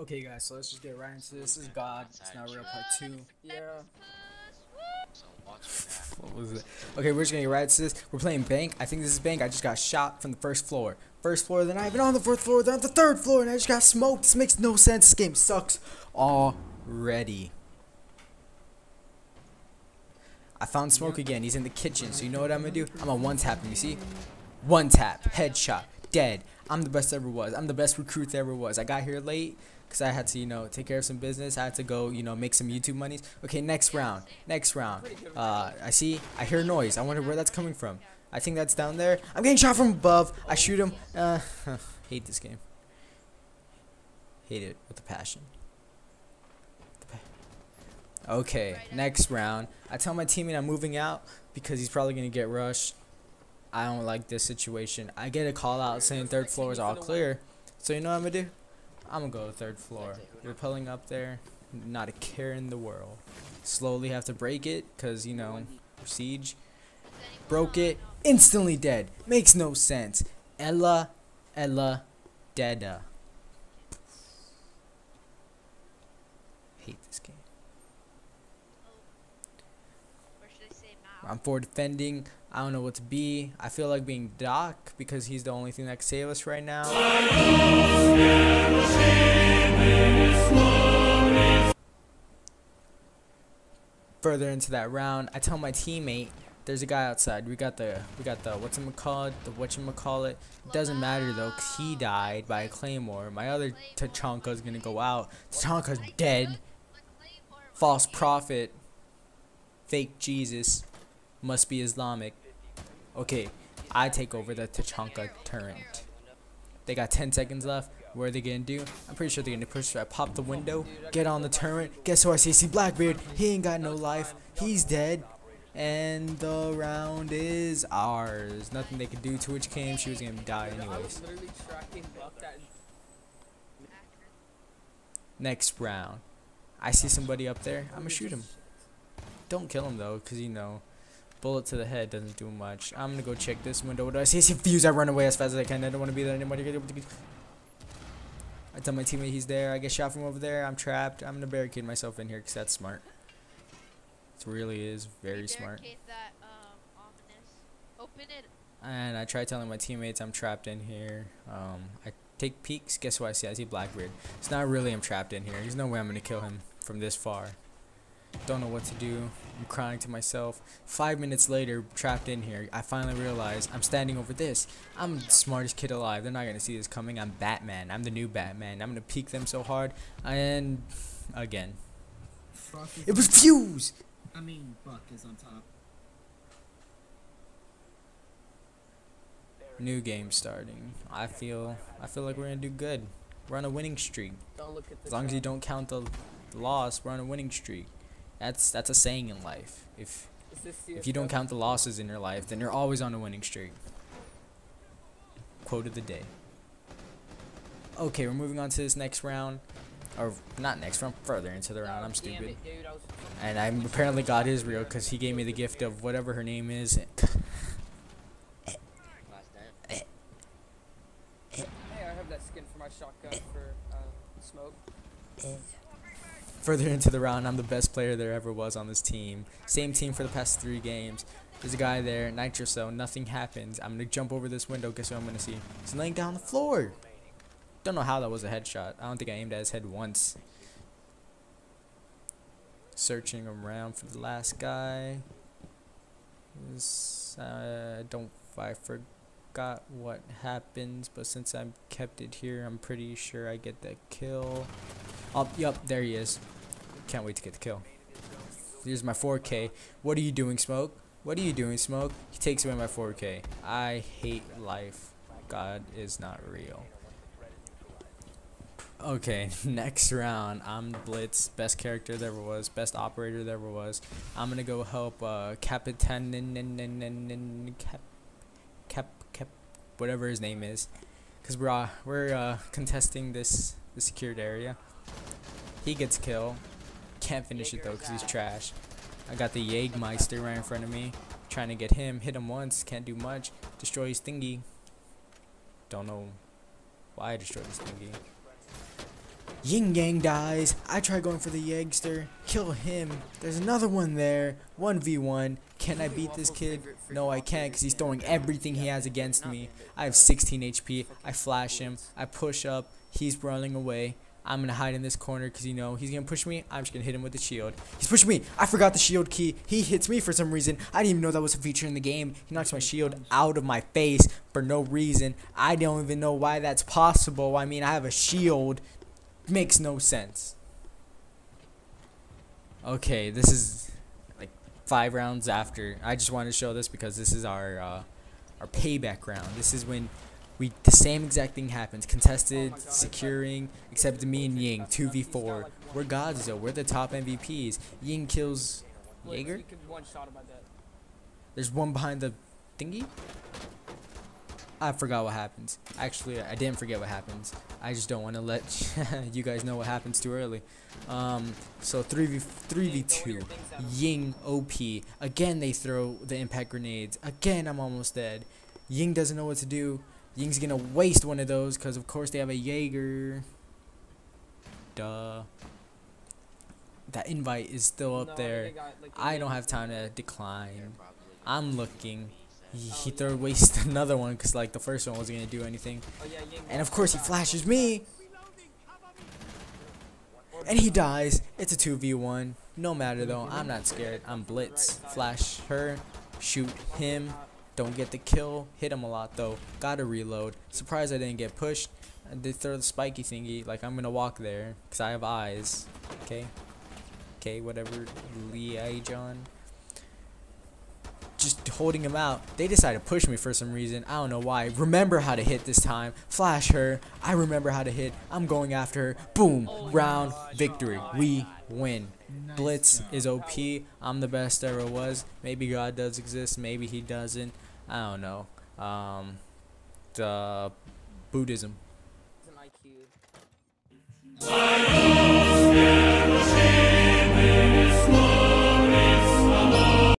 Okay guys, so let's just get right into this. This is God, It's Not Real Part 2. Yeah. What was it? Okay, we're just gonna get right into this. We're playing Bank. I think this is Bank. I just got shot from the first floor. First floor, then I've been on the fourth floor, then on the third floor, and I just got smoked. This makes no sense. This game sucks already. I found Smoke again. He's in the kitchen, so you know what I'm gonna do? I'm gonna one-tap him, you see? One-tap, headshot, dead. I'm the best ever was. I'm the best recruit there ever was. I got here late because I had to, you know, take care of some business. I had to go, you know, make some YouTube monies. Okay, next round. Next round. I hear noise. I wonder where that's coming from. I think that's down there. I'm getting shot from above. I shoot him. Hate this game. Hate it with a passion. Okay, next round. I tell my teammate I'm moving out because he's probably going to get rushed. I don't like this situation. I get a call out saying third floor is all clear. So you know what I'm going to do? I'm going to go to third floor. Rappelling up there. Not a care in the world. Slowly have to break it because, you know, siege. Broke it. Instantly dead. Makes no sense. Ella, Ella, Dada. Hate this game. I'm for defending. I don't know what to be. I feel like being Doc because he's the only thing that can save us right now. Further into that round, I tell my teammate, "There's a guy outside. We got the whatchamacallit." It doesn't matter though, cause he died by a claymore. My other Tachanka's gonna go out. Tachanka's dead. False prophet. Fake Jesus. Must be Islamic. Okay, I take over the Tachanka turret. They got 10 seconds left. What are they gonna do? I'm pretty sure they're gonna push. I pop the window, get on the turret. Guess who I see? Blackbeard. He ain't got no life. He's dead. And the round is ours. Nothing they could do to which came. She was gonna die anyways. Next round. I see somebody up there. I'm gonna shoot him. Don't kill him though, cause you know. Bullet to the head doesn't do much. I'm gonna go check this window. What do I see? I see Fuse. I run away as fast as I can. I don't want to be there anymore. I tell my teammate he's there. I get shot from over there. I'm trapped. I'm gonna barricade myself in here because that's smart. It really is very smart. That, open it. And I try telling my teammates I'm trapped in here. I take peeks. Guess what I see? I see Blackbeard. It's not really I'm trapped in here. There's no way I'm gonna kill him from this far. Don't know what to do. I'm crying to myself. 5 minutes later, trapped in here, I finally realize I'm standing over this. I'm the smartest kid alive. They're not gonna see this coming. I'm Batman. I'm the new Batman. I'm gonna peek them so hard. And again, it was Fuse. I mean, Buck is on top. New game starting. I feel like we're gonna do good. We're on a winning streak. As long as you don't count the loss, we're on a winning streak. That's a saying in life. If you don't count the losses in your life, then you're always on a winning streak. Quote of the day. Okay, we're moving on to this next round. Or not next round, further into the round. I'm stupid. And I'm apparently God Israel because he gave me the gift of whatever her name is. Hey, I have that skin for my shotgun for smoke. Further into the round, I'm the best player there ever was on this team. Same team for the past 3 games. There's a guy there, Nitro Cell. Nothing happens. I'm gonna jump over this window. Guess what I'm gonna see? He's laying down on the floor. Don't know how that was a headshot. I don't think I aimed at his head once. Searching around for the last guy. I forgot what happens, but since I've kept it here, I'm pretty sure I get that kill. Oh, yep, there he is. Can't wait to get the kill. Here's my 4K. What are you doing, Smoke? What are you doing, Smoke? He takes away my 4K. I hate life. God is not real. Okay, next round. I'm Blitz. Best character there ever was. Best operator there ever was. I'm gonna go help Capitan Cap whatever his name is, cause we're contesting the secured area. He gets killed. Can't finish it though because he's trash. I got the Jaegermeister right in front of me. Trying to get him. Hit him once. Can't do much. Destroy his thingy. Don't know why I destroyed his thingy. Ying Yang dies. I try going for the Yegster. Kill him. There's another one there. 1v1. Can I beat this kid? No, I can't because he's throwing everything he has against me. I have 16 HP. I flash him. I push up. He's running away. I'm going to hide in this corner because, you know, he's going to push me. I'm just going to hit him with the shield. He's pushing me. I forgot the shield key. He hits me for some reason. I didn't even know that was a feature in the game. He knocks my shield out of my face for no reason. I don't even know why that's possible. I mean, I have a shield. Makes no sense. Okay, this is like 5 rounds after. I just wanted to show this because this is our payback round. This is when the same exact thing happens. Contested, securing, except me and Ying, 2v4. We're gods though, we're the top MVPs. Ying kills Jaeger? There's one behind the thingy? I forgot what happens. Actually, I didn't forget what happens. I just don't want to let you guys know what happens too early. So 3v2. Ying OP. Again, they throw the impact grenades. Again, I'm almost dead. Ying doesn't know what to do. Ying's gonna waste one of those because of course they have a Jaeger. Duh. That invite is still up there. I don't have time to decline. I'm looking. He throw waste another one because like the first one wasn't gonna do anything. And of course he flashes me. And he dies. It's a 2v1. No matter though, I'm not scared. I'm blitz. Flash her. Shoot him. Don't get the kill. Hit him a lot though. Gotta reload. Surprised I didn't get pushed. I did throw the spiky thingy. Like I'm gonna walk there because I have eyes. Okay. Okay, whatever. Liajon. Just holding him out. They decided to push me for some reason. I don't know why. Remember how to hit this time. Flash her. I remember how to hit. I'm going after her. Boom. Round victory. We win. Blitz is OP. I'm the best ever was. Maybe God does exist. Maybe he doesn't. I don't know. Buddhism.